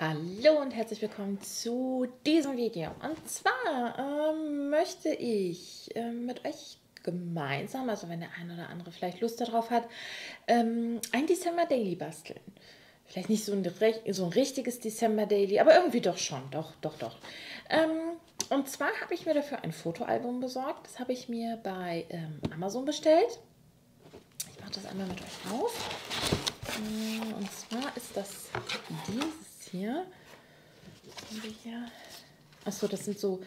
Hallo und herzlich willkommen zu diesem Video. Und zwar möchte ich mit euch gemeinsam, also wenn der eine oder andere vielleicht Lust darauf hat, ein December Daily basteln. Vielleicht nicht so ein richtiges December Daily, aber irgendwie doch schon, doch. Und zwar habe ich mir dafür ein Fotoalbum besorgt. Das habe ich mir bei Amazon bestellt. Ich mache das einmal mit euch auf. Und zwar ist das dieses hier. Achso, das sind so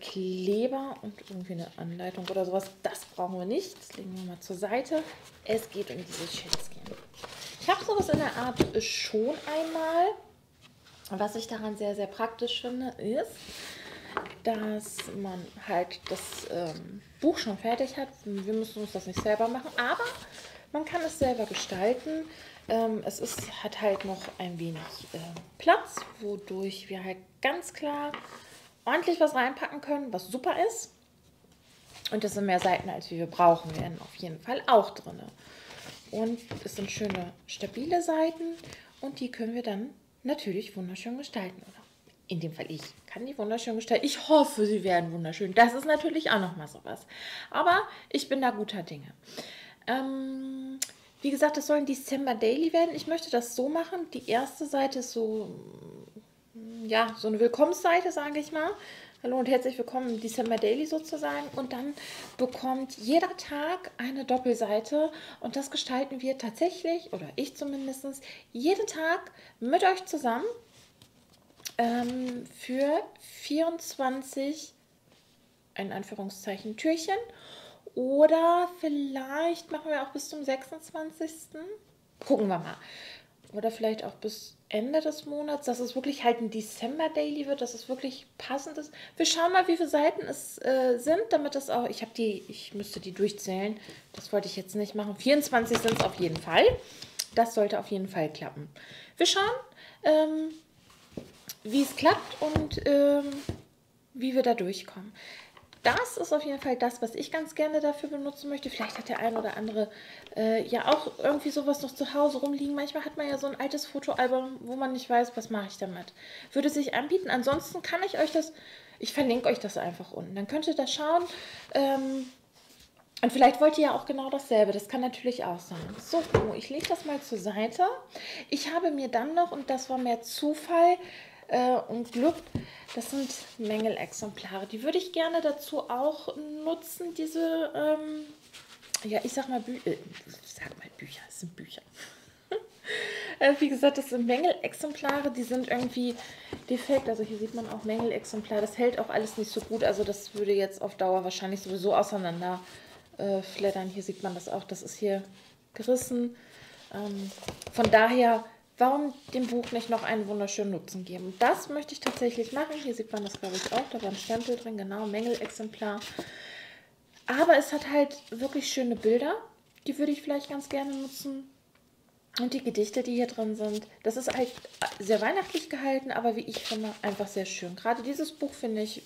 Kleber und irgendwie eine Anleitung oder sowas. Das brauchen wir nicht. Das legen wir mal zur Seite. Es geht um diese Schätzchen. Ich habe sowas in der Art schon einmal. Was ich daran sehr, sehr praktisch finde, ist, dass man halt das Buch schon fertig hat. Wir müssen uns das nicht selber machen, aber man kann es selber gestalten. Es hat halt noch ein wenig Platz, wodurch wir halt ganz klar ordentlich was reinpacken können, was super ist. Und das sind mehr Seiten, als wir brauchen werden, auf jeden Fall auch drin. Und es sind schöne, stabile Seiten und die können wir dann natürlich wunderschön gestalten. Oder in dem Fall ich kann die wunderschön gestalten. Ich hoffe, sie werden wunderschön. Das ist natürlich auch nochmal sowas. Aber ich bin da guter Dinge. Wie gesagt, das soll ein December Daily werden. Ich möchte das so machen. Die erste Seite ist so, ja, so eine Willkommensseite, sage ich mal. Hallo und herzlich willkommen im December Daily sozusagen. Und dann bekommt jeder Tag eine Doppelseite. Und das gestalten wir tatsächlich, oder ich zumindest, jeden Tag mit euch zusammen für 24, in Anführungszeichen, Türchen. Oder vielleicht machen wir auch bis zum 26. Gucken wir mal. Oder vielleicht auch bis Ende des Monats, dass es wirklich halt ein December Daily wird, dass es wirklich passend ist. Wir schauen mal, wie viele Seiten es sind, damit das auch... Ich müsste die durchzählen. Das wollte ich jetzt nicht machen. 24 sind es auf jeden Fall. Das sollte auf jeden Fall klappen. Wir schauen, wie es klappt und wie wir da durchkommen. Das ist auf jeden Fall das, was ich ganz gerne dafür benutzen möchte. Vielleicht hat der ein oder andere ja auch irgendwie sowas noch zu Hause rumliegen. Manchmal hat man ja so ein altes Fotoalbum, wo man nicht weiß, was mache ich damit. Würde sich anbieten. Ansonsten kann ich euch das, ich verlinke euch das einfach unten. Dann könnt ihr da schauen. Und vielleicht wollt ihr ja auch genau dasselbe. Das kann natürlich auch sein. So, ich lege das mal zur Seite. Ich habe mir dann noch, und das war mehr Zufall, und Glück, das sind Mängelexemplare. Die würde ich gerne dazu auch nutzen, diese, ja, ich sag mal, Bücher, es sind Bücher. Wie gesagt, das sind Mängelexemplare, die sind irgendwie defekt. Also hier sieht man auch Mängelexemplare, das hält auch alles nicht so gut. Also das würde jetzt auf Dauer wahrscheinlich sowieso auseinander flattern. Hier sieht man das auch, das ist hier gerissen. Von daher... Warum dem Buch nicht noch einen wunderschönen Nutzen geben? Das möchte ich tatsächlich machen. Hier sieht man das, glaube ich, auch. Da war ein Stempel drin, genau, Mängelexemplar. Aber es hat halt wirklich schöne Bilder. Die würde ich vielleicht ganz gerne nutzen. Und die Gedichte, die hier drin sind. Das ist halt sehr weihnachtlich gehalten, aber wie ich finde, einfach sehr schön. Gerade dieses Buch finde ich,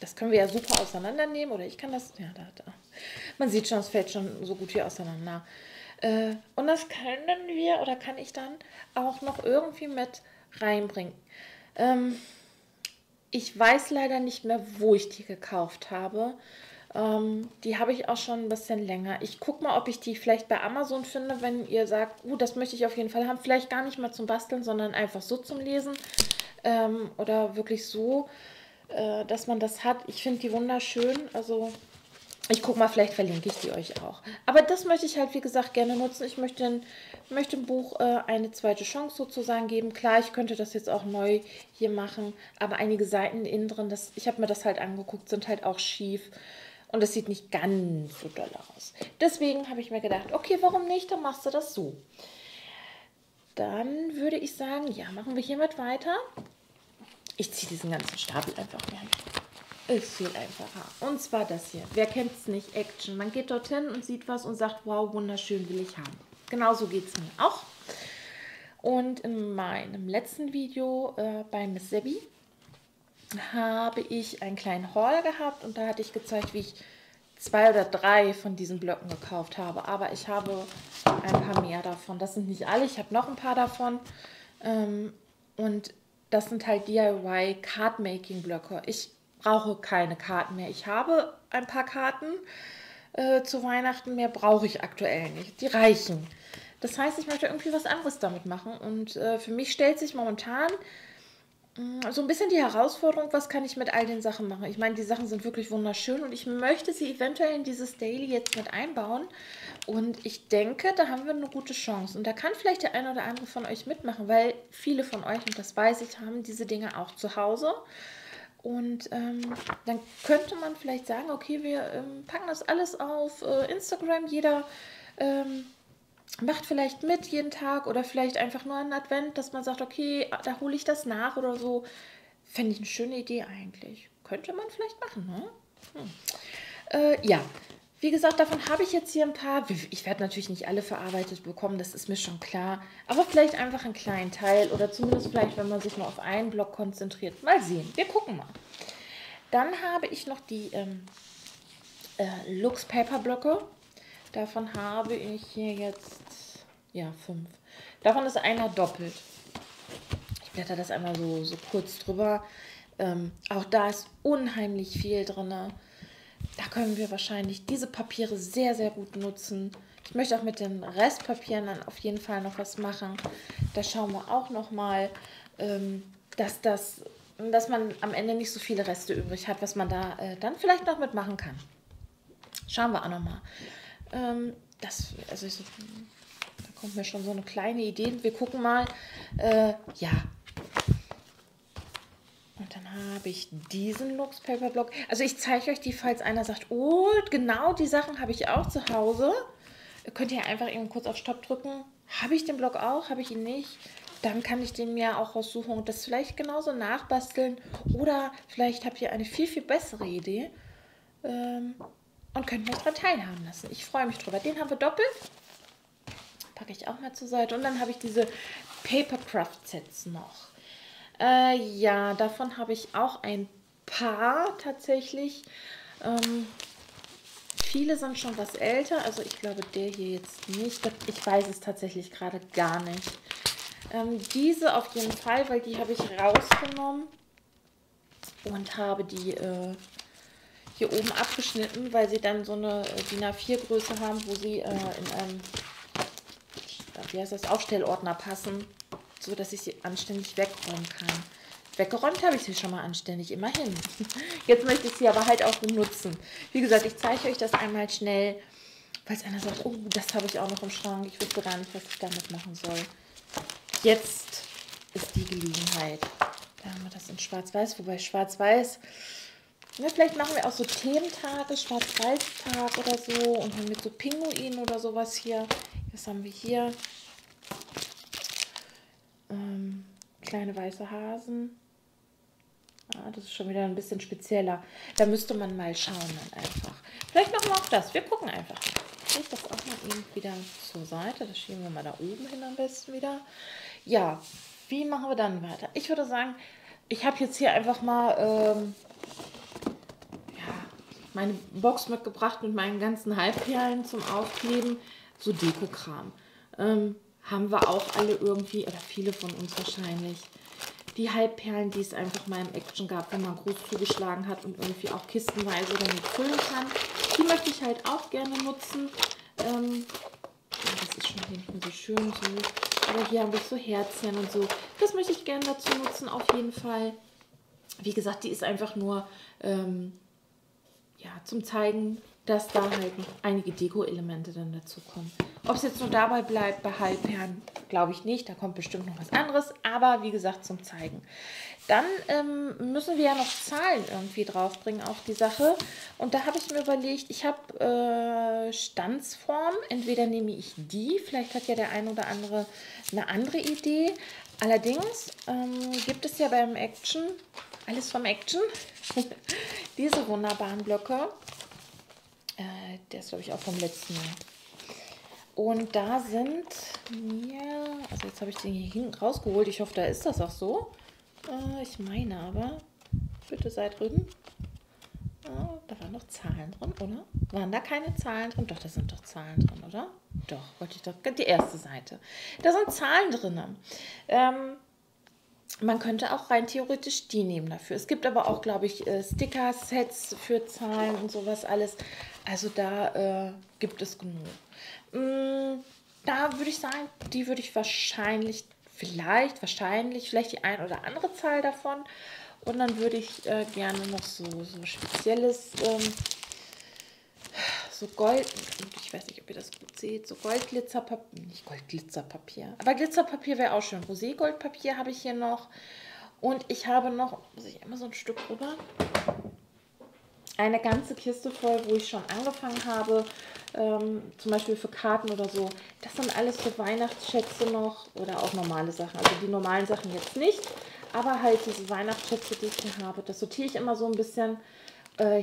das können wir ja super auseinandernehmen. Oder ich kann das, ja, da. Man sieht schon, es fällt schon so gut hier auseinander. Und das können wir oder kann ich dann auch noch irgendwie mit reinbringen. Ich weiß leider nicht mehr, wo ich die gekauft habe. Die habe ich auch schon ein bisschen länger. Ich gucke mal, ob ich die vielleicht bei Amazon finde, wenn ihr sagt, das möchte ich auf jeden Fall haben. Vielleicht gar nicht mal zum Basteln, sondern einfach so zum Lesen oder wirklich so, dass man das hat. Ich finde die wunderschön, also... Ich gucke mal, vielleicht verlinke ich die euch auch. Aber das möchte ich halt, wie gesagt, gerne nutzen. Ich möchte dem Buch eine zweite Chance sozusagen geben. Klar, ich könnte das jetzt auch neu hier machen, aber einige Seiten innen drin, ich habe mir das halt angeguckt, sind halt auch schief. Und das sieht nicht ganz so doll aus. Deswegen habe ich mir gedacht, okay, warum nicht, dann machst du das so. Dann würde ich sagen, ja, machen wir hiermit weiter. Ich ziehe diesen ganzen Stapel einfach mehr. Ist viel einfacher. Und zwar das hier. Wer kennt es nicht? Action. Man geht dorthin und sieht was und sagt, wow, wunderschön, will ich haben. Genauso geht es mir auch. Und in meinem letzten Video bei Miss Sebby habe ich einen kleinen Haul gehabt und da hatte ich gezeigt, wie ich 2 oder 3 von diesen Blöcken gekauft habe. Aber ich habe ein paar mehr davon. Das sind nicht alle. Ich habe noch ein paar davon. Und das sind halt DIY Cardmaking Blöcke. Ich brauche keine Karten mehr. Ich habe ein paar Karten zu Weihnachten, mehr brauche ich aktuell nicht. Die reichen. Das heißt, ich möchte irgendwie was anderes damit machen. Und für mich stellt sich momentan so ein bisschen die Herausforderung, was kann ich mit all den Sachen machen? Ich meine, die Sachen sind wirklich wunderschön und ich möchte sie eventuell in dieses Daily jetzt mit einbauen. Und ich denke, da haben wir eine gute Chance. Und da kann vielleicht der eine oder andere von euch mitmachen, weil viele von euch, und das weiß ich, haben diese Dinge auch zu Hause. Und dann könnte man vielleicht sagen, okay, wir packen das alles auf Instagram. Jeder macht vielleicht mit jeden Tag oder vielleicht einfach nur einen Advent, dass man sagt, okay, da hole ich das nach oder so. Fände ich eine schöne Idee eigentlich. Könnte man vielleicht machen, ne? Ja, wie gesagt, davon habe ich jetzt hier ein paar. Ich werde natürlich nicht alle verarbeitet bekommen, das ist mir schon klar. Aber vielleicht einfach einen kleinen Teil oder zumindest vielleicht, wenn man sich mal auf einen Block konzentriert. Mal sehen, wir gucken mal. Dann habe ich noch die Lux Paper Blöcke. Davon habe ich hier jetzt, ja, 5. Davon ist einer doppelt. Ich blätter das einmal so kurz drüber. Auch da ist unheimlich viel drin. Da können wir wahrscheinlich diese Papiere sehr, sehr gut nutzen. Ich möchte auch mit den Restpapieren dann auf jeden Fall noch was machen. Da schauen wir auch nochmal, dass man am Ende nicht so viele Reste übrig hat, was man da dann vielleicht noch mitmachen kann. Schauen wir auch nochmal. Da kommt mir schon so eine kleine Idee. Wir gucken mal. Ja. Und dann habe ich diesen Lux Paper Block. Also ich zeige euch die, falls einer sagt, oh, genau die Sachen habe ich auch zu Hause. Könnt ihr einfach eben kurz auf Stopp drücken. Habe ich den Block auch? Habe ich ihn nicht? Dann kann ich den mir auch raussuchen und das vielleicht genauso nachbasteln. Oder vielleicht habt ihr eine viel, viel bessere Idee. Und könnt mich daran teilhaben lassen. Ich freue mich drüber. Den haben wir doppelt. Packe ich auch mal zur Seite. Und dann habe ich diese Papercraft-Sets noch. Ja, davon habe ich auch ein paar tatsächlich. Viele sind schon was älter. Also ich glaube, der hier jetzt nicht. Ich weiß es tatsächlich gerade gar nicht. Diese auf jeden Fall, weil die habe ich rausgenommen. Und habe die hier oben abgeschnitten, weil sie dann so eine DIN A4 Größe haben, wo sie in einem, wie heißt das, Aufstellordner passen, so dass ich sie anständig wegräumen kann. Weggeräumt habe ich sie schon mal anständig, immerhin. Jetzt möchte ich sie aber halt auch benutzen. Wie gesagt, ich zeige euch das einmal schnell, falls einer sagt, oh, das habe ich auch noch im Schrank, ich wusste gar nicht, was ich damit machen soll. Jetzt ist die Gelegenheit. Da haben wir das in Schwarz-Weiß, wobei Schwarz-Weiß... Ja, vielleicht machen wir auch so Thementage, Schwarz-Weiß-Tag oder so und dann mit so Pinguinen oder sowas hier. Was haben wir hier? Kleine weiße Hasen. Ah, das ist schon wieder ein bisschen spezieller. Da müsste man mal schauen dann einfach. Vielleicht machen wir auch das. Wir gucken einfach. Ich lege das auch mal eben wieder zur Seite. Das schieben wir mal da oben hin am besten wieder. Ja, wie machen wir dann weiter? Ich würde sagen, ich habe jetzt hier einfach mal... meine Box mitgebracht mit meinen ganzen Halbperlen zum Aufkleben, so Dekokram. Haben wir auch alle irgendwie, oder viele von uns wahrscheinlich, die Halbperlen, die es einfach mal im Action gab, wenn man groß zugeschlagen hat und irgendwie auch kistenweise damit füllen kann. Die möchte ich halt auch gerne nutzen. Das ist schon hinten so schön so. Aber hier habe ich so Herzchen und so. Das möchte ich gerne dazu nutzen, auf jeden Fall. Wie gesagt, die ist einfach nur... ja, zum Zeigen, dass da halt noch einige Deko-Elemente dann dazu kommen. Ob es jetzt nur dabei bleibt, bei Halbperlen, glaube ich nicht. Da kommt bestimmt noch was anderes. Aber wie gesagt, zum Zeigen. Dann müssen wir ja noch Zahlen irgendwie draufbringen auf die Sache. Und da habe ich mir überlegt, ich habe Stanzform. Entweder nehme ich die, vielleicht hat ja der ein oder andere eine andere Idee. Allerdings gibt es ja beim Action... Alles vom Action. Diese wunderbaren Blöcke. Der ist, glaube ich, auch vom letzten Jahr. Und da sind mir... Also jetzt habe ich den hier hinten rausgeholt. Ich hoffe, da ist das auch so. Ich meine aber... Bitte seid drüben. Da waren noch Zahlen drin, oder? Waren da keine Zahlen drin? Doch, da sind doch Zahlen drin, oder? Doch, wollte ich doch... Die erste Seite. Da sind Zahlen drin. Man könnte auch rein theoretisch die nehmen dafür. Es gibt aber auch, glaube ich, Sticker-Sets für Zahlen und sowas alles. Also da gibt es genug. Da würde ich sagen, die würde ich wahrscheinlich, vielleicht die ein oder andere Zahl davon. Und dann würde ich gerne noch so spezielles, so Gold, ich weiß nicht, ob ihr das gut seht, so Goldglitzerpapier, nicht Goldglitzerpapier, aber Glitzerpapier wäre auch schön. Roségoldpapier habe ich hier noch. Und ich habe noch, muss ich immer so ein Stück rüber, eine ganze Kiste voll, wo ich schon angefangen habe, zum Beispiel für Karten oder so. Das sind alles so Weihnachtsschätze noch oder auch normale Sachen. Also die normalen Sachen jetzt nicht, aber halt diese Weihnachtsschätze, die ich hier habe, das sortiere ich immer so ein bisschen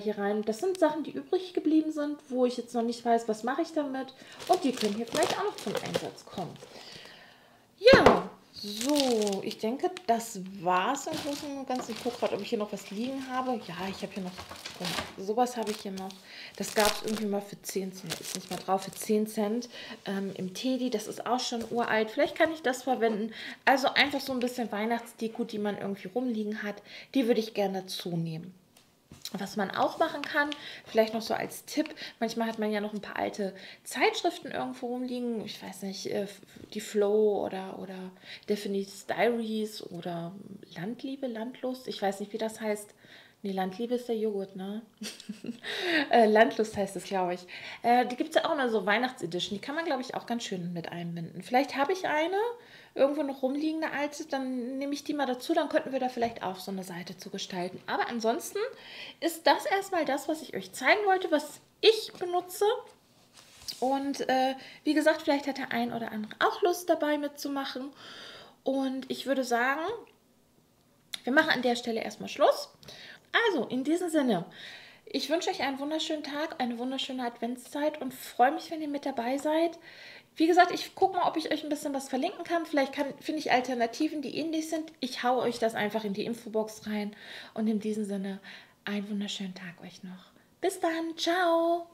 hier rein. Das sind Sachen, die übrig geblieben sind, wo ich jetzt noch nicht weiß, was mache ich damit. Und die können hier vielleicht auch noch zum Einsatz kommen. Ja, so, ich denke, das war es im Großen und Ganzen. Ich gucke gerade, ob ich hier noch was liegen habe. Ja, ich habe hier noch, sowas habe ich hier noch. Das gab es irgendwie mal für 10 Cent, ist nicht mehr drauf, für 10 Cent im Teddy. Das ist auch schon uralt. Vielleicht kann ich das verwenden. Also einfach so ein bisschen Weihnachtsdeko, die man irgendwie rumliegen hat. Die würde ich gerne dazu nehmen. Was man auch machen kann, vielleicht noch so als Tipp, manchmal hat man ja noch ein paar alte Zeitschriften irgendwo rumliegen, ich weiß nicht, die Flow oder Definitely Diaries oder Landliebe, Landlust, ich weiß nicht, wie das heißt. Nee, Landliebe ist der Joghurt, ne? Landlust heißt es, glaube ich. Die gibt es ja auch noch so Weihnachtsedition. Die kann man, glaube ich, auch ganz schön mit einbinden. Vielleicht habe ich eine, irgendwo noch rumliegende alte, dann nehme ich die mal dazu, dann könnten wir da vielleicht auch so eine Seite zu gestalten. Aber ansonsten ist das erstmal das, was ich euch zeigen wollte, was ich benutze. Und wie gesagt, vielleicht hat der ein oder andere auch Lust dabei mitzumachen. Und ich würde sagen, wir machen an der Stelle erstmal Schluss. Also, in diesem Sinne, ich wünsche euch einen wunderschönen Tag, eine wunderschöne Adventszeit und freue mich, wenn ihr mit dabei seid. Wie gesagt, ich gucke mal, ob ich euch ein bisschen was verlinken kann. Vielleicht finde ich Alternativen, die ähnlich sind. Ich haue euch das einfach in die Infobox rein. Und in diesem Sinne, einen wunderschönen Tag euch noch. Bis dann, ciao!